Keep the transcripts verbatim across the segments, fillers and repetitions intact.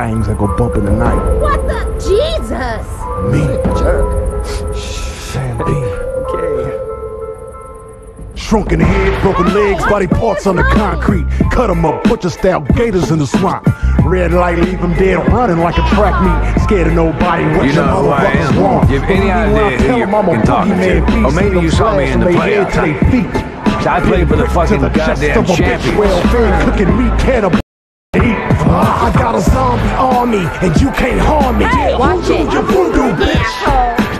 bangs that go bump in the night. What the? Jesus! Me, jerk. Sandy. Okay. Shrunken head, broken legs, body parts on the concrete. Cut them up, butcher-style gators in the swamp. Red light, leave them dead, running like a track meet. Scared of nobody, what's your motherfucker's wrong? You know who I am. You have any idea who you're fucking talking to. Or maybe you saw me in the playoff time. I played for the fucking goddamn champions. Cooking meat cannibal. I got a zombie army, and you can't harm me. Hey, watch it. You voodoo, bitch.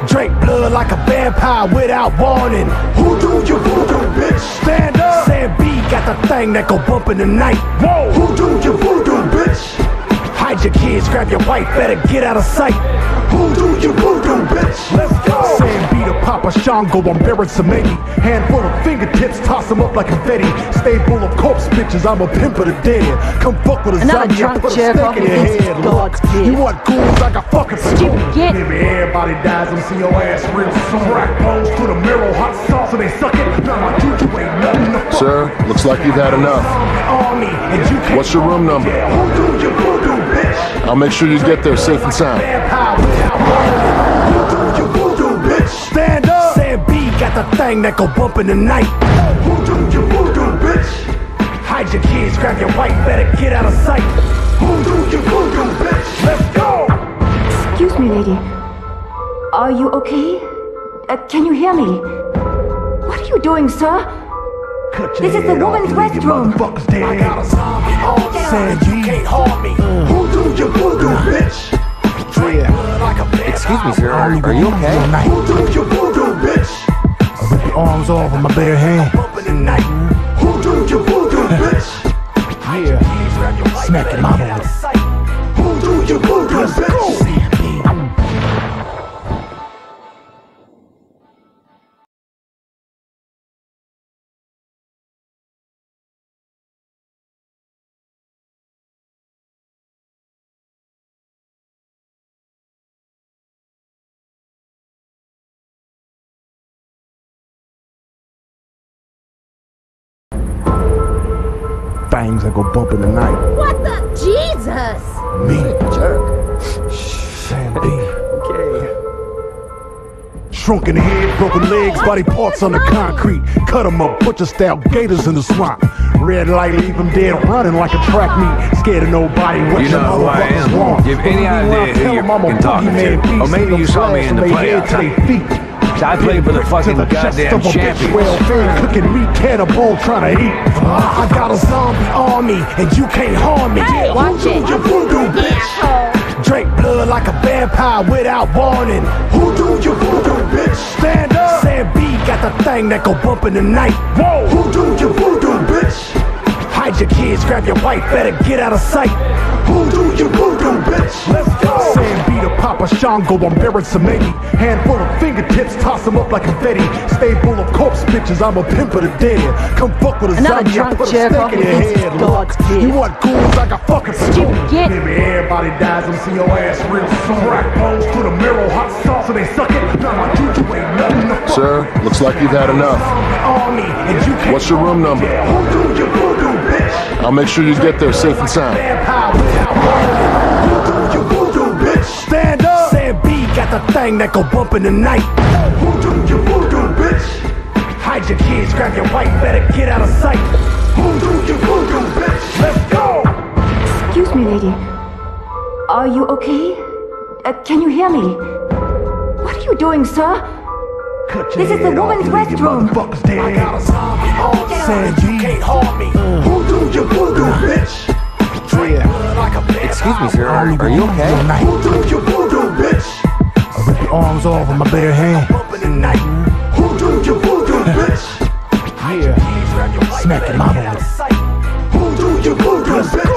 Drink blood like a vampire without warning. Who do you voodoo, bitch? Stand up. Sam B got the thing that go bump in the night. Whoa. Who do you voodoo, bitch? Hide your kids, grab your wife, better get out of sight. Who do you voodoo, bitch? Let's go. Sam B the Papa Shango, I'm buried some maybe. Handful of fingertips, toss them up like confetti. Stay full of corpse bitches, I'm a pimp of the dead. Come fuck with a Another zombie, I put a snake in your head. Lord, you want ghouls, I got fucking school. Maybe everybody dies and see your ass real soon. Crack bones to the marrow, hot sauce and they suck it. Now my dude, you ain't nothing to fuck. Sir, looks like you've had enough. What's your room number? Who do you voodoo, bitch? I'll make sure you get there safe and sound. Who do you voodoo, bitch? Stand up! Sam B got the thing that go bump in the night. Who do you voodoo, bitch? Hide your kids, grab your wife, better get out of sight. Who do you voodoo, bitch? Let's go! Excuse me, lady. Are you okay? Uh, can you hear me? What are you doing, sir? This is the woman's restroom. I got a zombie on Sam B. You can't harm me. Mm. Who do you voodoo, bitch? Yeah. Excuse me, sir. Are, are you okay? Who do you voodoo, bitch? I rip your arms off with my bare hand. Who do you voodoo, bitch? Yeah. Smack it, mama. Who do you voodoo, bitch? Bangs that go bump in the night. What the? Jesus! Me, jerk. Sandy. Okay. Shrunken head, broken legs, body parts on the concrete. Cut them up, butcher-style gators in the swamp. Red light, leave them dead, running like a track meet. Scared of nobody, what's your motherfucker's wrong? You know who I am. You have any idea who you're fucking talking to. Or maybe you saw me in the playoff. I played for the fucking goddamn champions. Well, cooking meat cannibal trying to eat. I got a zombie army and you can't harm me. Hey, watch it. You voodoo, bitch. Drink blood like a vampire without warning. Who do you voodoo, bitch? Stand up. Sam B got the thing that go bump in the night. Whoa. Who do you voodoo, bitch? Hide your kids, grab your wife, better get out of sight. Who do you voodoo, bitch? Let's go. Sam B the Papa Shango, I'm buried some maybe. Handful of fingertips, toss them up like confetti. Stay full of corpse bitches, I'm a pimp of the dead. Come fuck with a Another zombie, I put a snake in your head. Lord, you want ghouls, I got fucking school. Maybe everybody dies and see your ass real soon. Crack bones to the marrow, hot sauce and they suck it. Now my dude, you ain't nothing to fuck. Sir, looks like you've had enough. What's your room number? Who do you voodoo, bitch? I'll make sure you get there safe and sound. Who do you voodoo, bitch? Stand up! Sam B got the thing that go bump in the night. Who do you voodoo, bitch? Hide your kids, grab your wife, better get out of sight. Who do you voodoo, bitch? Let's go! Excuse me, lady. Are you okay? Uh, can you hear me? What are you doing, sir? This is the woman's restroom. I got a zombie on Sam B. You can't harm me. Mm. Who do you voodoo, bitch? Drink blood like a vampire. Excuse me, sir. Are, are you okay? Who do you voodoo, bitch? I rip your arms off with my bare hand. Who do you voodoo, bitch? Yeah. Smack it, mama. Who do you voodoo, bitch?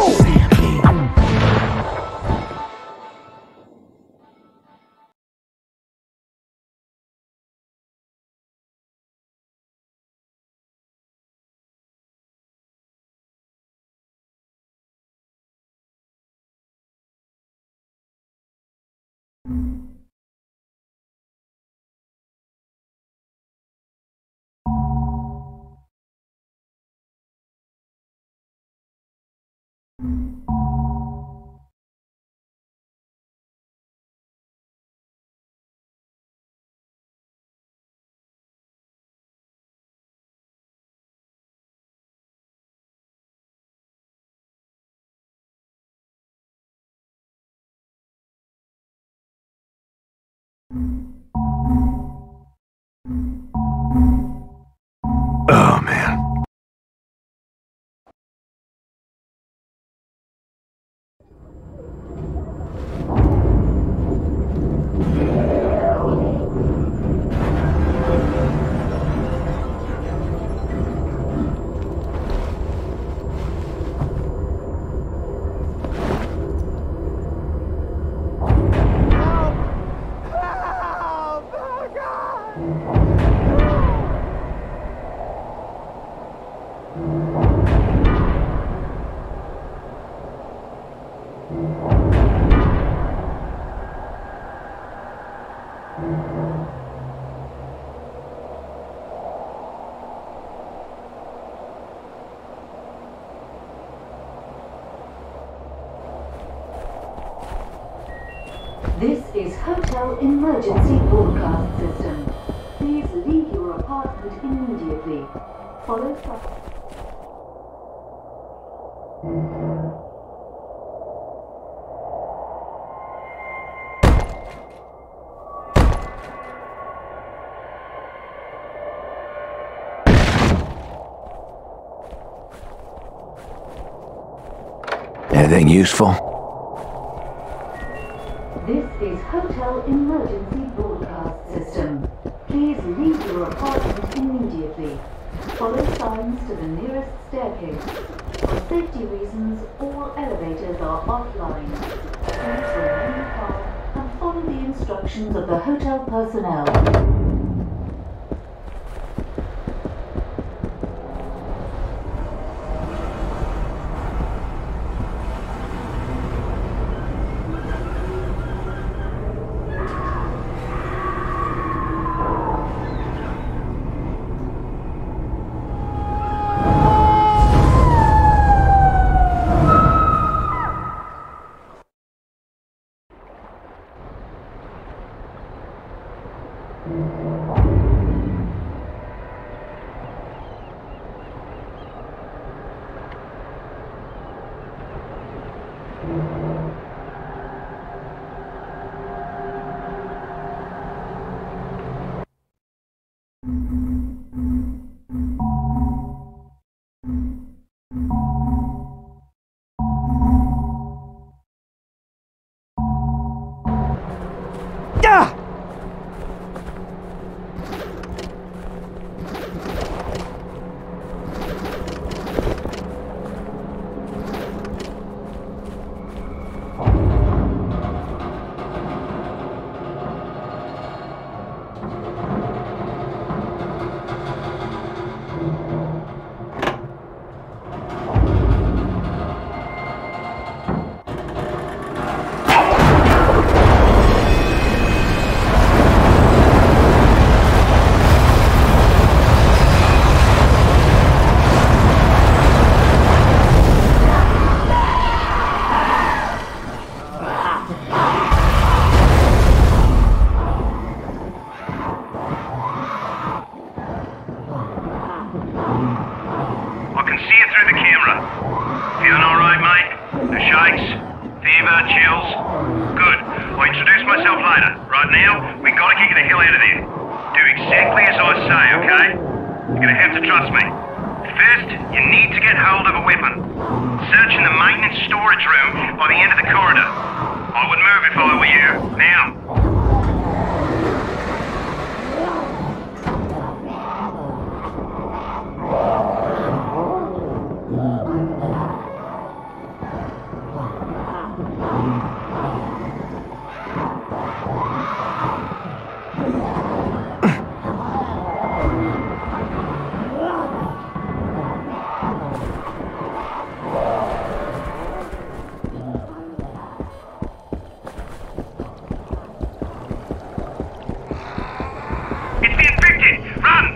This is Hotel Emergency Broadcast System. Please leave your apartment immediately. Follow up. Anything useful? This is Hotel Emergency Broadcast System. Please leave your apartment immediately. Follow signs to the nearest staircase. For safety reasons, all elevators are offline. Enter your new car and follow the instructions of the hotel personnel. Run!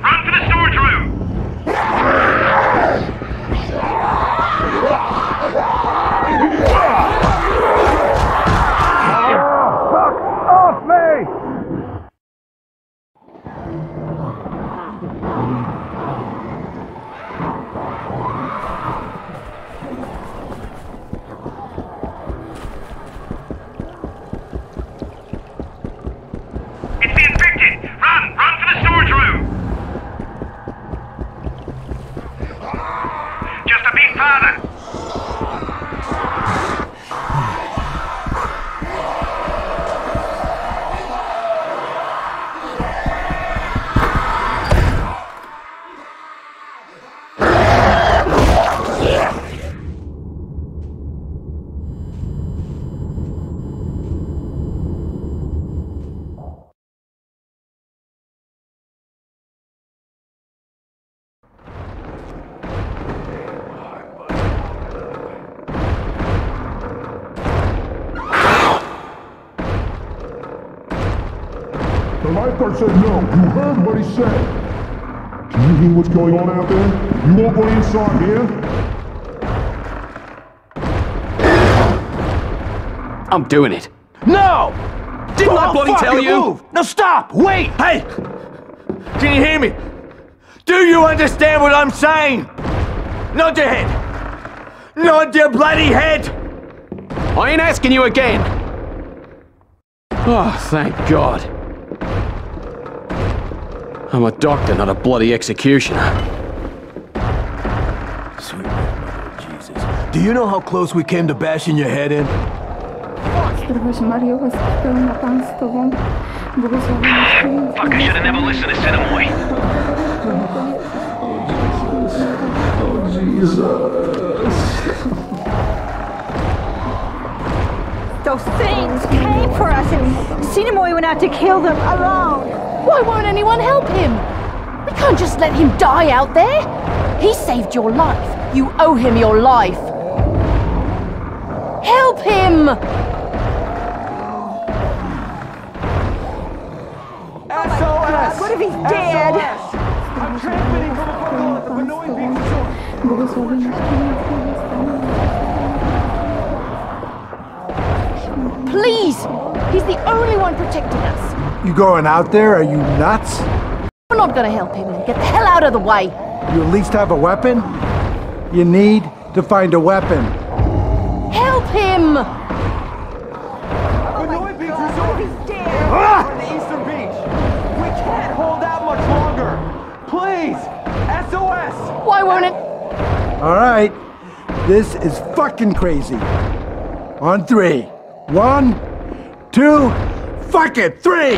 Run for the storage room! The lifeguard said no. You heard what he said. Do you hear what's going on out there? You won't go inside here? I'm doing it. No! Didn't oh, I bloody tell you? Move. No, stop! Wait! Hey! Can you hear me? Do you understand what I'm saying? Nod your head! Nod your bloody head! I ain't asking you again! Oh, thank God. I'm a doctor, not a bloody executioner. Sweet Mother of Jesus. Do you know how close we came to bashing your head in? Fuck, I should have never listened to Sinamoi. Oh, Jesus. Oh, Jesus. Those things came for us and Sinamoi went out to kill them alone. Why won't anyone help him? We can't just let him die out there. He saved your life. You owe him your life. Help him! S O S! What if he's dead? I'm transmitting from a gondola at the Benoit Beach Resort. Please! He's the only one protecting us. You going out there? Are you nuts? We're not gonna help him. Get the hell out of the way. You at least have a weapon? You need to find a weapon. Help him! Benoit Beach Resort is dead! Ah! Please! S O S! Why won't it? Alright. This is fucking crazy. On three. One, two, fuck it, three!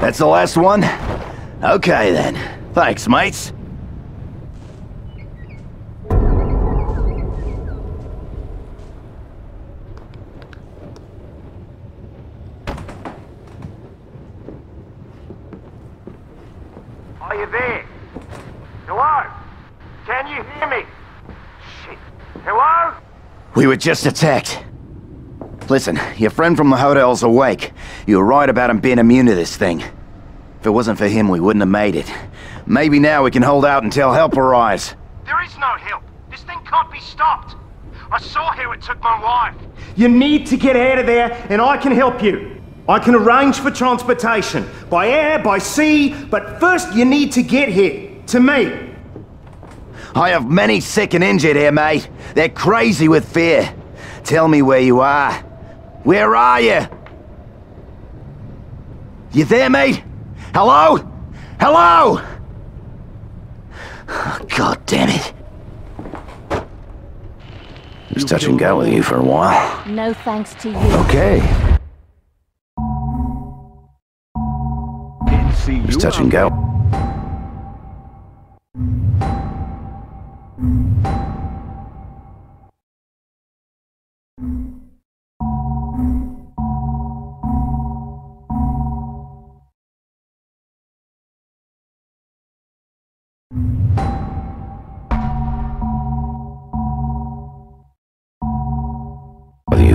That's the last one? Okay then. Thanks, mates. Are you there? Hello? Can you hear me? Shit. Hello? We were just attacked. Listen, your friend from the hotel's awake. You were right about him being immune to this thing. If it wasn't for him, we wouldn't have made it. Maybe now we can hold out until help arrives. There is no help. This thing can't be stopped. I saw how it took my wife. You need to get out of there, and I can help you. I can arrange for transportation. By air, by sea, but first you need to get here. To me. I have many sick and injured here, mate. They're crazy with fear. Tell me where you are. Where are you? You there, mate? Hello? Hello? Oh, God damn it. Just touch and go with you for a while. No thanks to you. Okay. Just touch and go.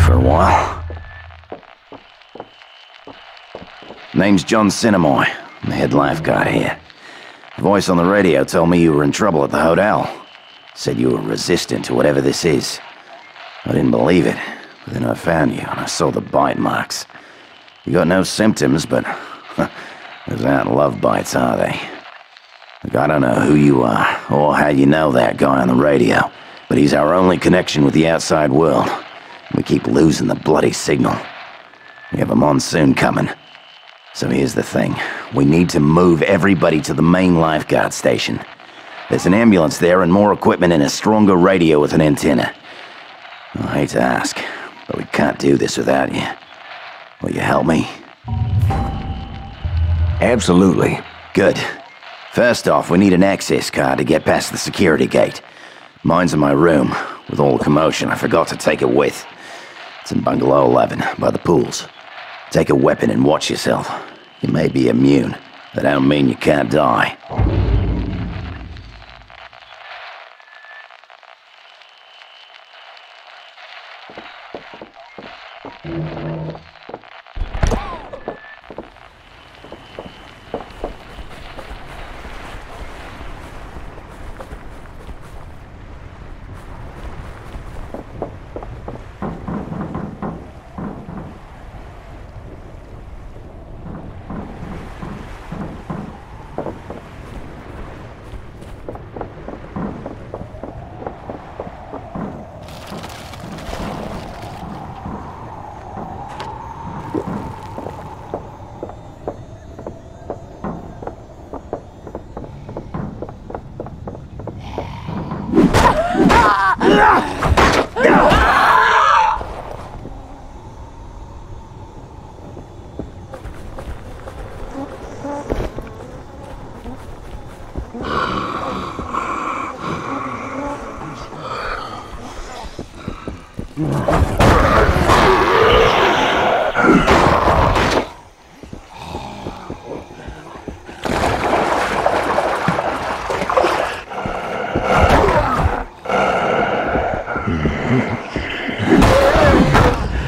For a while. Name's John Sinamoi. I'm the head lifeguard here. A voice on the radio told me you were in trouble at the hotel. Said you were resistant to whatever this is. I didn't believe it, but then I found you and I saw the bite marks. You got no symptoms, but those aren't love bites, are they? Look, I don't know who you are or how you know that guy on the radio, but he's our only connection with the outside world. We keep losing the bloody signal. We have a monsoon coming. So here's the thing. We need to move everybody to the main lifeguard station. There's an ambulance there and more equipment and a stronger radio with an antenna. I hate to ask, but we can't do this without you. Will you help me? Absolutely. Good. First off, we need an access card to get past the security gate. Mine's in my room. With all the commotion, I forgot to take it with. It's in Bungalow eleven, by the pools. Take a weapon and watch yourself. You may be immune, but I don't mean you can't die.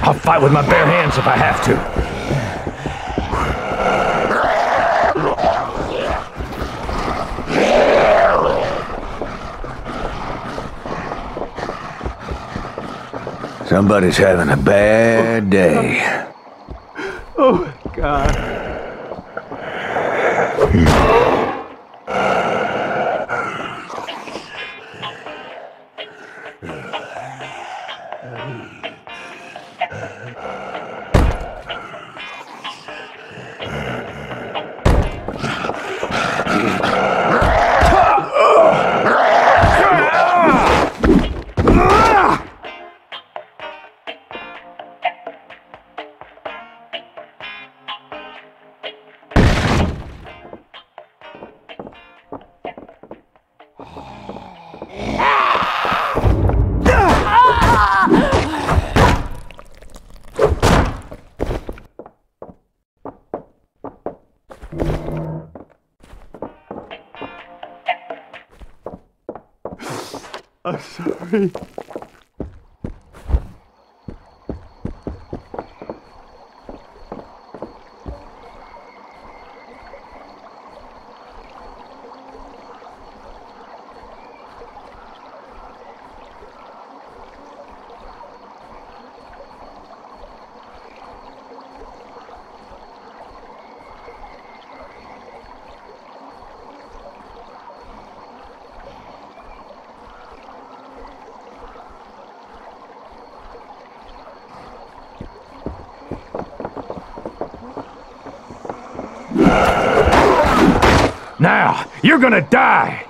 I'll fight with my bare hands if I have to. Somebody's having a bad day. Oh, God. I'm sorry. Now, you're gonna die!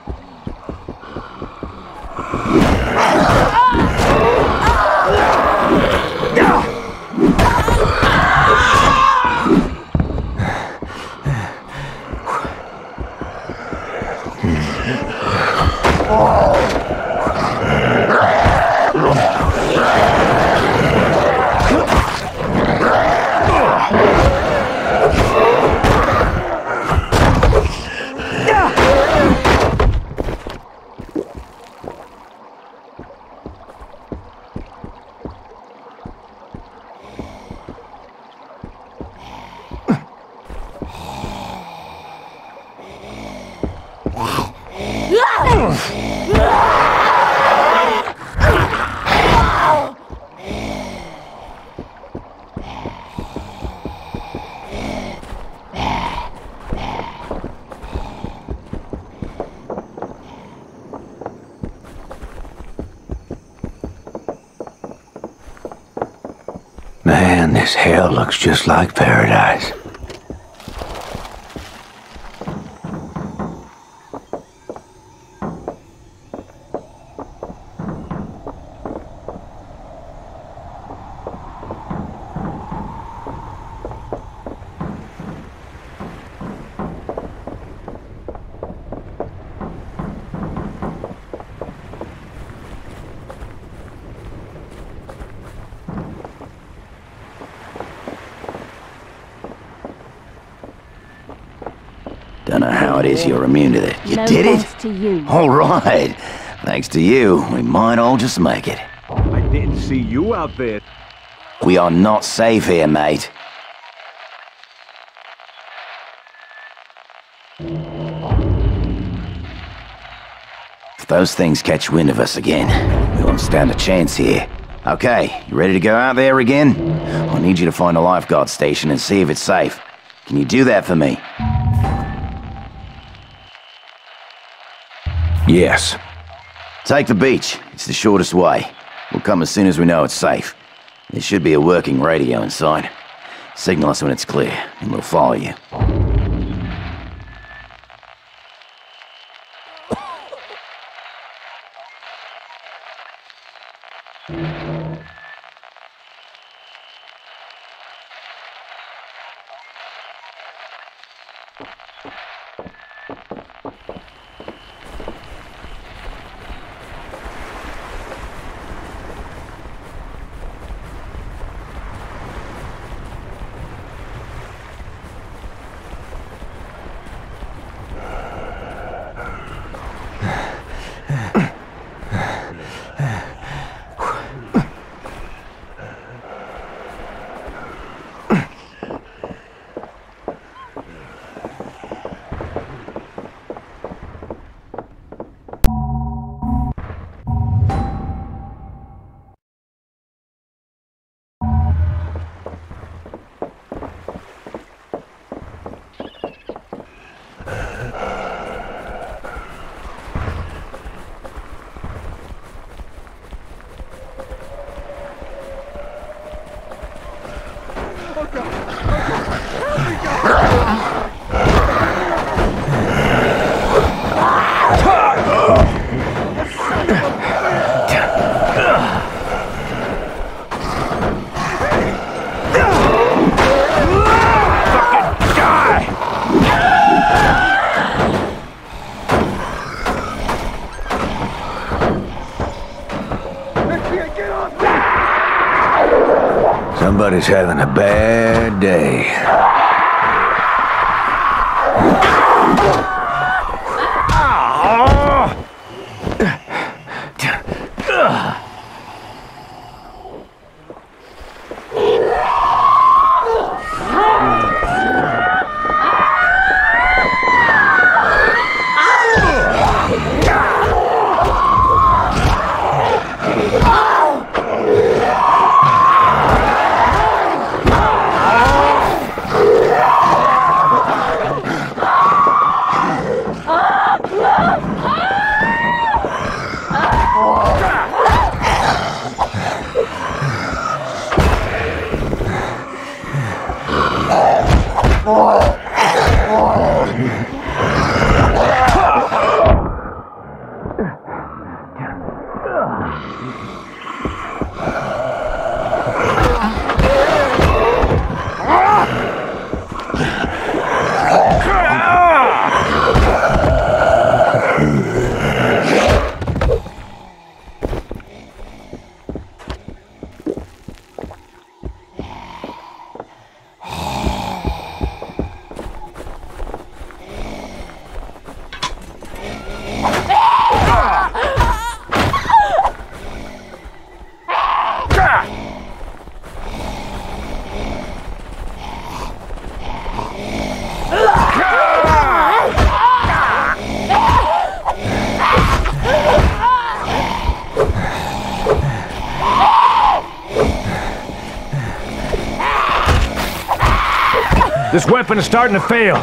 Man, this hell looks just like paradise. Don't know how it is you're immune to that. You no did it? To you. All right. Thanks to you, we might all just make it. I didn't see you out there. We are not safe here, mate. If those things catch wind of us again, we won't stand a chance here. Okay, you ready to go out there again? I need you to find a lifeguard station and see if it's safe. Can you do that for me? Yes. Take the beach. It's the shortest way. We'll come as soon as we know it's safe. There should be a working radio inside. Signal us when it's clear, and we'll follow you. Somebody's having a bad day. This weapon is starting to fail.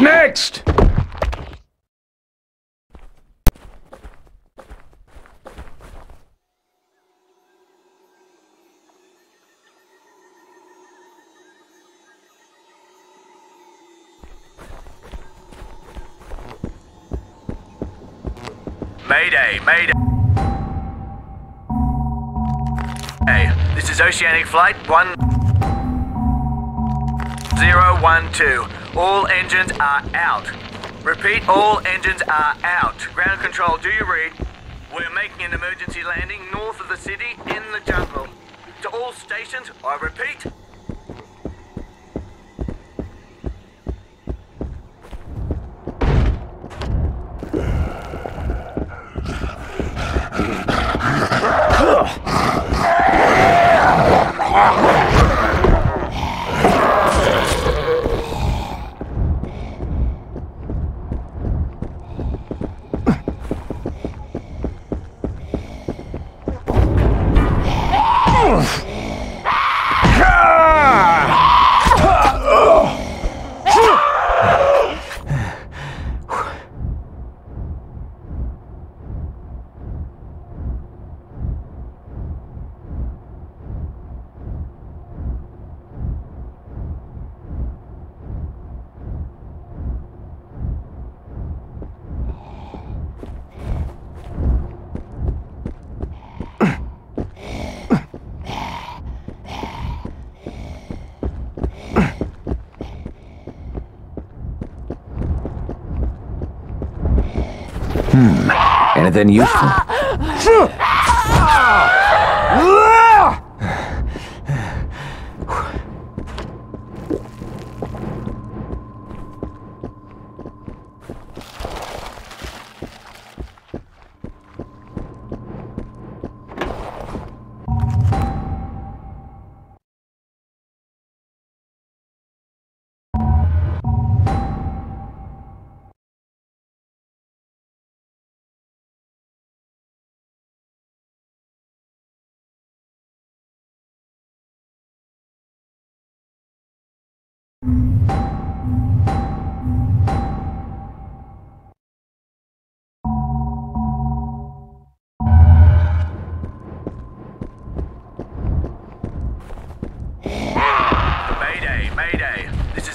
Next! Mayday, mayday. Hey, this is Oceanic Flight ten twelve. All engines are out. Repeat, all engines are out. Ground control, do you read? We're making an emergency landing north of the city in the jungle. To all stations, I repeat. Anything useful?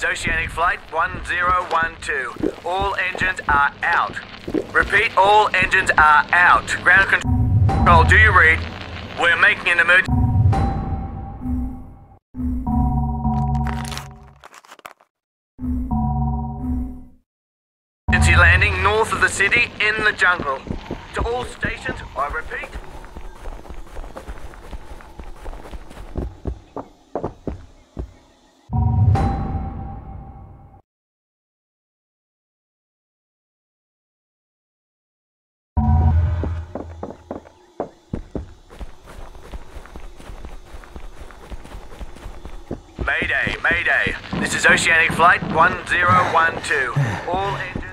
Oceanic Flight ten twelve. All engines are out. Repeat, all engines are out. Ground control, do you read? We're making an emergency. Emergency landing north of the city in the jungle. To all stations, I repeat. Mayday, mayday. This is Oceanic Flight ten twelve. All engines...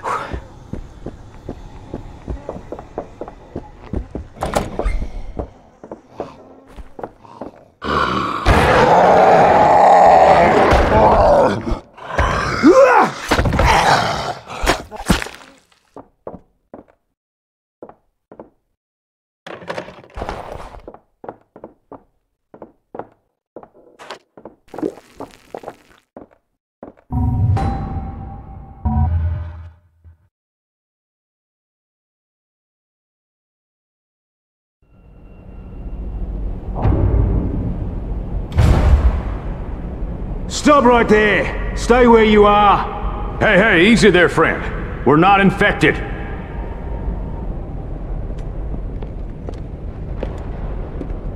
Stop right there! Stay where you are! Hey, hey, easy there, friend. We're not infected.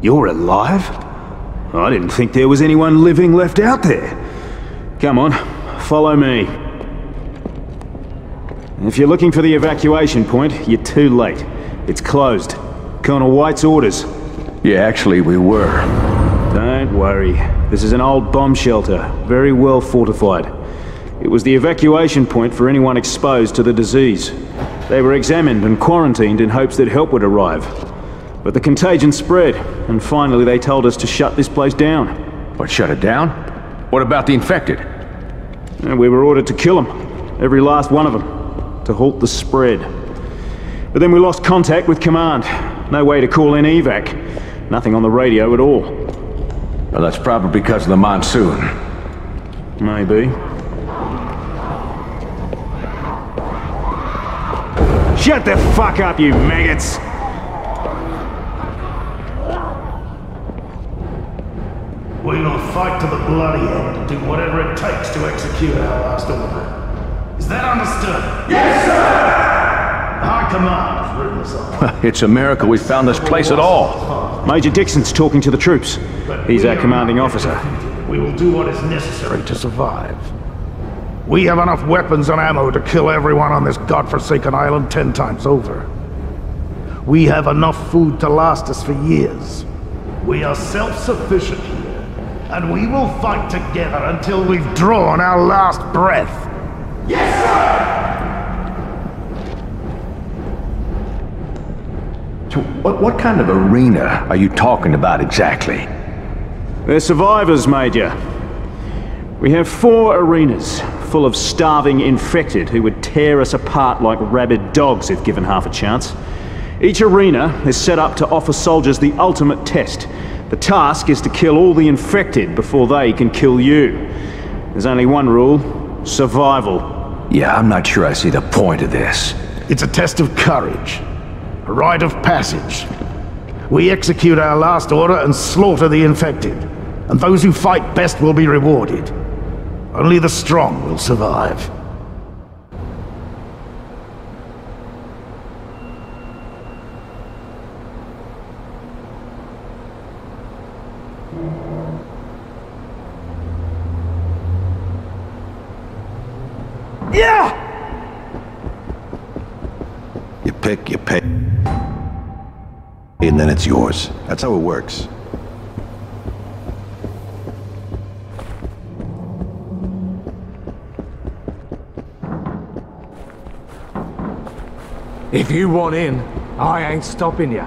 You're alive? I didn't think there was anyone living left out there. Come on, follow me. If you're looking for the evacuation point, you're too late. It's closed. Colonel White's orders. Yeah, actually we were. Don't worry. This is an old bomb shelter, very well fortified. It was the evacuation point for anyone exposed to the disease. They were examined and quarantined in hopes that help would arrive. But the contagion spread, and finally they told us to shut this place down. What, shut it down? What about the infected? And we were ordered to kill them, every last one of them, to halt the spread. But then we lost contact with command. No way to call in evac. Nothing on the radio at all. Well, that's probably because of the monsoon. Maybe. Shut the fuck up, you maggots! We're gonna fight to the bloody end, do whatever it takes to execute our last order. Is that understood? Yes, sir! High command has written us off. It's a miracle we found this place at all. Major Dixon's talking to the troops. He's our commanding officer. We will do what is necessary to survive. We have enough weapons and ammo to kill everyone on this godforsaken island ten times over. We have enough food to last us for years. We are self-sufficient here, and we will fight together until we've drawn our last breath. Yes, sir! So what, what kind of arena are you talking about exactly? They're survivors, Major. We have four arenas, full of starving infected who would tear us apart like rabid dogs if given half a chance. Each arena is set up to offer soldiers the ultimate test. The task is to kill all the infected before they can kill you. There's only one rule: survival. Yeah, I'm not sure I see the point of this. It's a test of courage, a rite of passage. We execute our last order and slaughter the infected, and those who fight best will be rewarded. Only the strong will survive. Yeah! You pick, you pay, and then it's yours. That's how it works. If you want in, I ain't stopping you.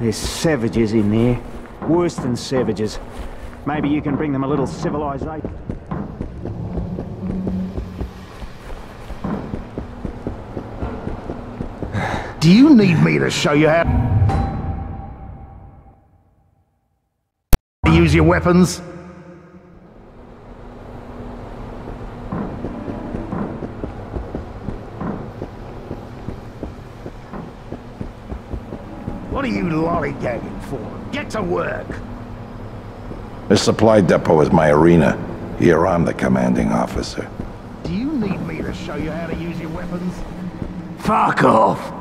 There's savages in there. Worse than savages. Maybe you can bring them a little civilization. Do you need me to show you how to use your weapons? What are you lollygagging for? Get to work! This supply depot is my arena. Here I'm the commanding officer. Do you need me to show you how to use your weapons? Fuck off!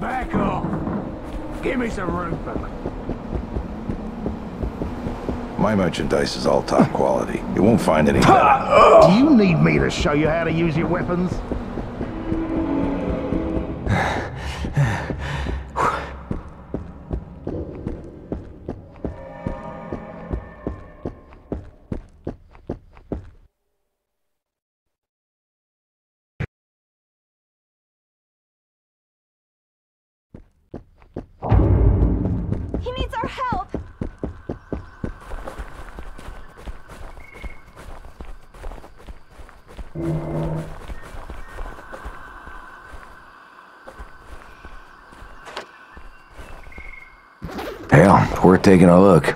Back off! Give me some room, fella. My merchandise is all top quality. You won't find any better. Do you need me to show you how to use your weapons? He needs our help! Hell, we're taking a look.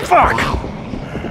Oh!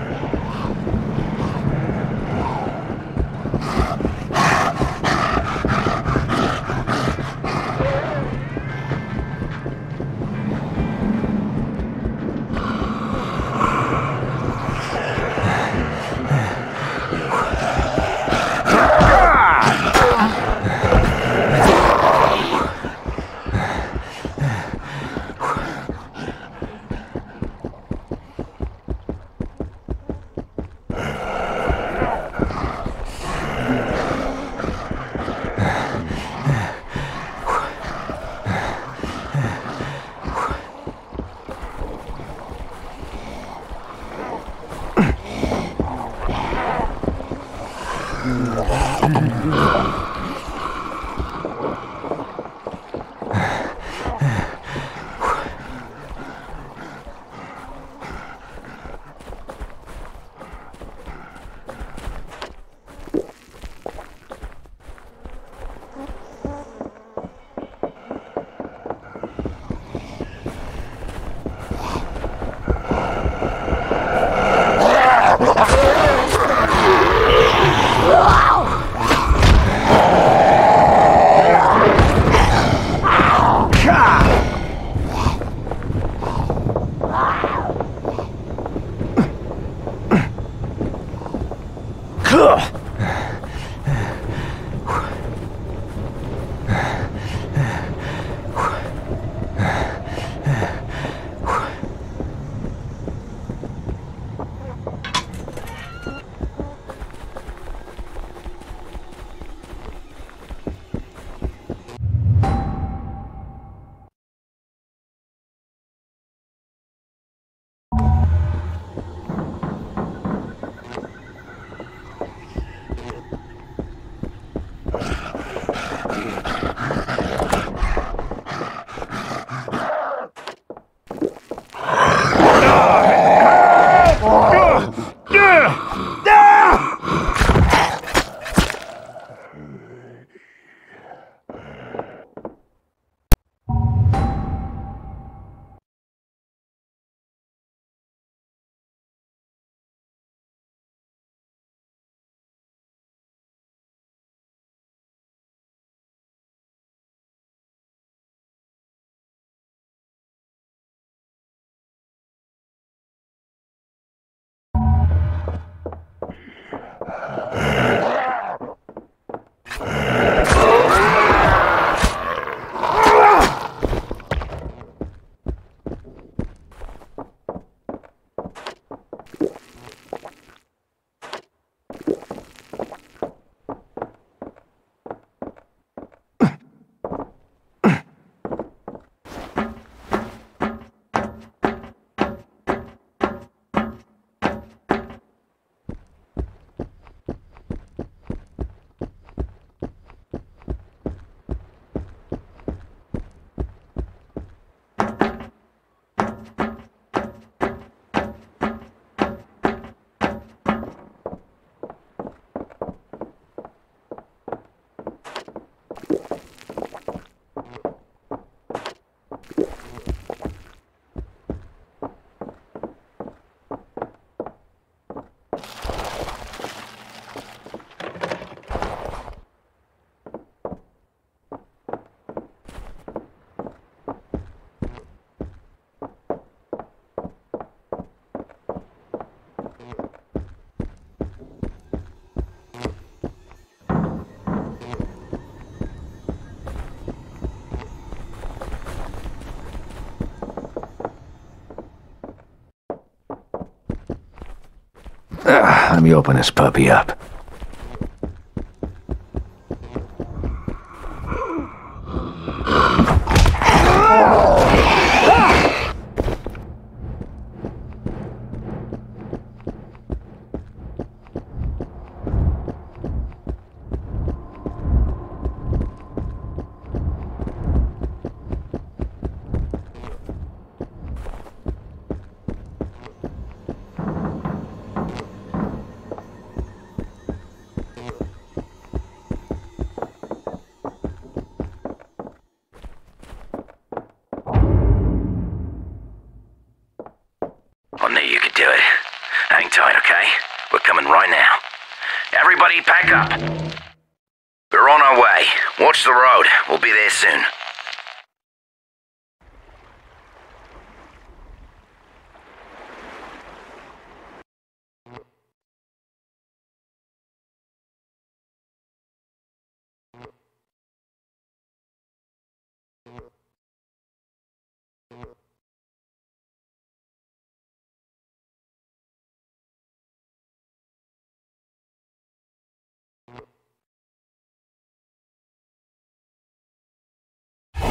me open this puppy up.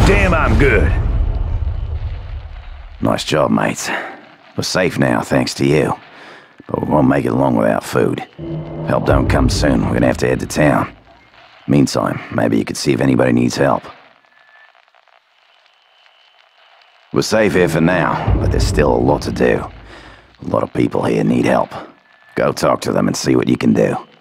Damn, I'm good. Nice job, mates. We're safe now, thanks to you. But we won't make it long without food. Help don't come soon. We're gonna have to head to town. Meantime, maybe you could see if anybody needs help. We're safe here for now, but there's still a lot to do. A lot of people here need help. Go talk to them and see what you can do.